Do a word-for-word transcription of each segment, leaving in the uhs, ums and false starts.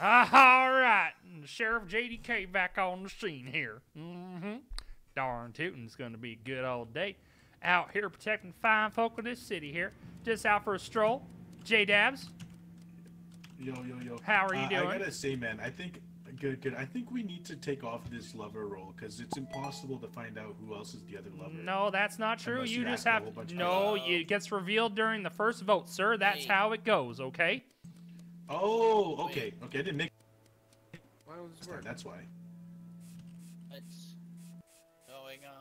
All right, Sheriff J D K back on the scene here. Mm-hmm. Darn tootin', it's gonna be a good old day. Out here protecting fine folk of this city here. Just out for a stroll. J-Dabs. Yo, yo, yo. How are you uh, doing? I gotta say, man, I think, good, good. I think we need to take off this lover role because it's impossible to find out who else is the other lover. No, that's not true. Unless you you just have, to, no, you, it gets revealed during the first vote, sir. That's hey. how it goes, okay? Oh, okay. Wait. Okay, I didn't make Why was this work? That's why. What's going on?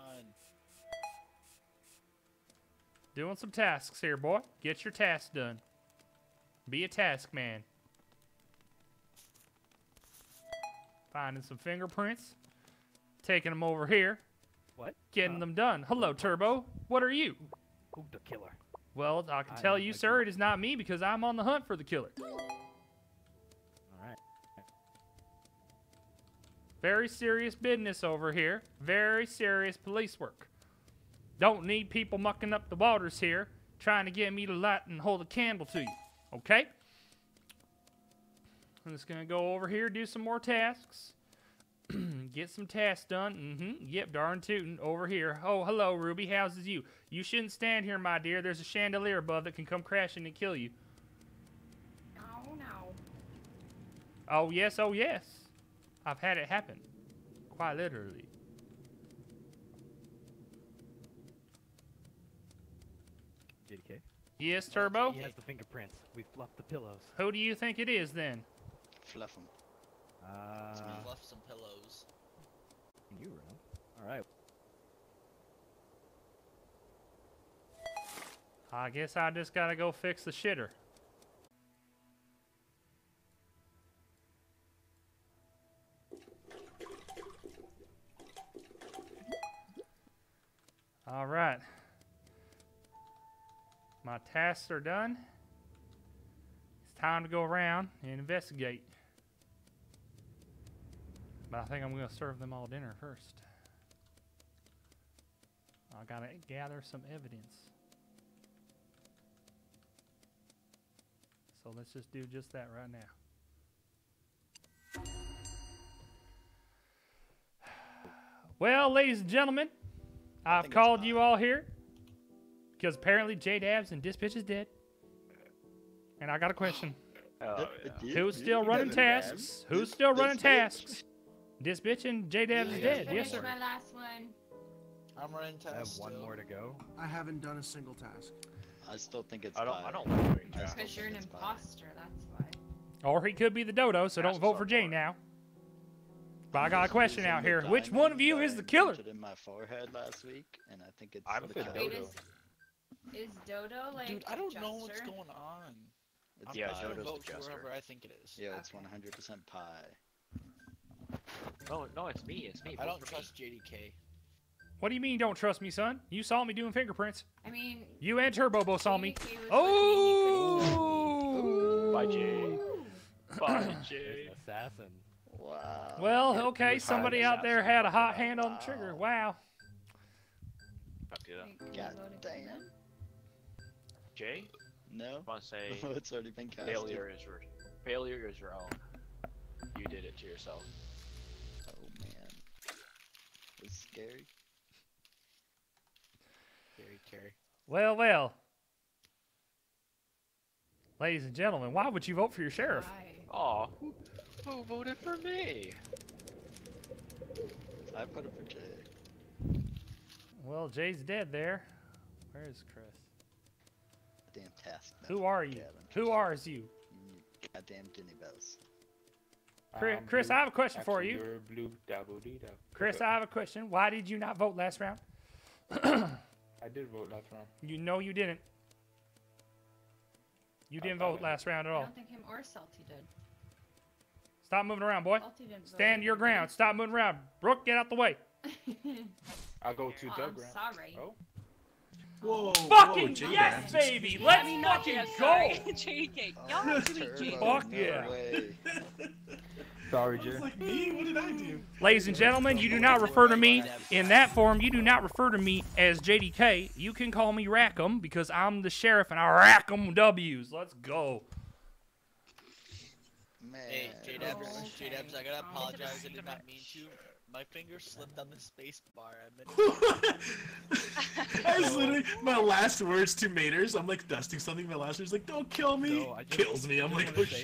Doing some tasks here, boy. Get your tasks done. Be a task man. Finding some fingerprints. Taking them over here. What? Getting uh, them done. Hello, Turbo. What are you? Who's the killer? Well, I can I tell you, sir, it is not me because I'm on the hunt for the killer. Alright. Very serious business over here. Very serious police work. Don't need people mucking up the waters here, trying to get me to light and hold a candle to you. Okay? I'm just going to go over here, do some more tasks. Get some tasks done. Mm-hmm. Yep, darn tootin'. Over here. Oh, hello, Ruby. How's it you? You shouldn't stand here, my dear. There's a chandelier above that can come crashing and kill you. No, no. Oh, yes, oh, yes. I've had it happen. Quite literally. J D K? Yes, Turbo? He has the fingerprints. We fluffed the pillows. Who do you think it is, then? Fluff them. Uh, Let's fluff some pillows. You run. All right. I guess I just gotta go fix the shitter. All right. My tasks are done. It's time to go around and investigate. But I think I'm going to serve them all dinner first. I got to gather some evidence. So let's just do just that right now. Well, ladies and gentlemen, I've called you all here. Because apparently J-Dabs and this bitch is dead. And I got a question. Oh, yeah. Who's still running tasks? Who's still running tasks? This bitch and J-Dabs is dead. Yes, sir. My last one. I'm running tasks. I have one more to go. I haven't done a single task. I still think it's I don't. Fine. I don't want to Because yeah. you're an imposter, that's why. Or he could be the dodo, so don't vote for Jay now. But I got a question out here. Which one of you is the killer? In my forehead last week, and I think it's I'm the dodo. Is Dodo like Dude, I don't know what's going on. It's yeah, I Dodo's vote for whoever I think it is. Yeah, it's one hundred percent pie. Oh, no, it's me, it's me. I don't trust J D K. What do you mean you don't trust me, son? You saw me doing fingerprints. I mean... You and Turbo both saw me. Oh! Bye, Jay. Bye, Jay. Assassin. Wow. Well, okay, somebody out there had a hot hand on the trigger. Wow. God damn. Jay? No. I want to say it's already been cast. Failure is your failure is your own. You did it to yourself. Oh man, it's scary. Scary, scary. Well, well. Ladies and gentlemen, why would you vote for your sheriff? Aw, who, who voted for me? I put it for Jay. Well, Jay's dead there. Where is Chris? Damn task. Who are you? Who are you? Goddamn Jenny Bells. Chris, um, Chris, I have a question for you. Blue, double, dee, double. Chris, I have a question. Why did you not vote last round? I did vote last round. You know you didn't. You didn't vote last round at all. I don't think him or Salty did. Stop moving around, boy. Salty didn't Stand vote. your ground. Stop moving around. Brooke, get out the way. I'll go to oh, the I'm ground. Sorry. Oh. Whoa, fucking whoa, yes, baby! Let's I mean, fucking yes, go! J D K, y'all are doing Fuck yeah! Sorry, Jay. Like, me? What did I do? Ladies and gentlemen, you do not refer to me in that form. You do not refer to me as J D K. You can call me Rackham because I'm the sheriff and I rack 'em W's. Let's go. man. Hey, J-Dabs, oh, J-Dabs, I gotta apologize, I did not mean to. My finger slipped on the space bar. I was literally, my last words to Mater's, I'm like dusting something, my last words like, don't kill me! No, I just, Kills me, I'm like, oh shit.